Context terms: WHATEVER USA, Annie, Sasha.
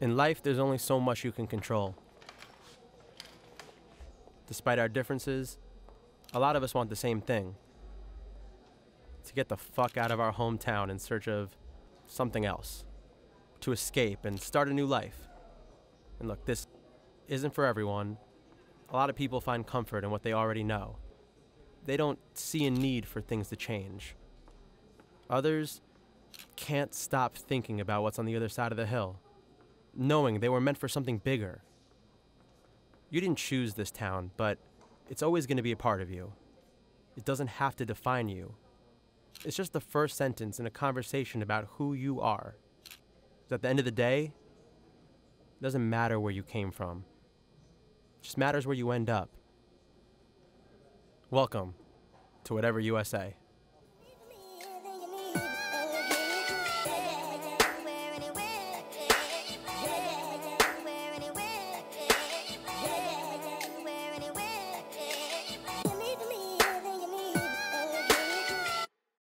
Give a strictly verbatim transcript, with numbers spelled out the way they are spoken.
In life, there's only so much you can control. Despite our differences, a lot of us want the same thing. To get the fuck out of our hometown in search of something else. To escape and start a new life. And look, this isn't for everyone. A lot of people find comfort in what they already know. They don't see a need for things to change. Others can't stop thinking about what's on the other side of the hill, knowing they were meant for something bigger. You didn't choose this town, but it's always going to be a part of you. It doesn't have to define you. It's just the first sentence in a conversation about who you are. At the end of the day, it doesn't matter where you came from. It just matters where you end up. Welcome to Whatever U S A.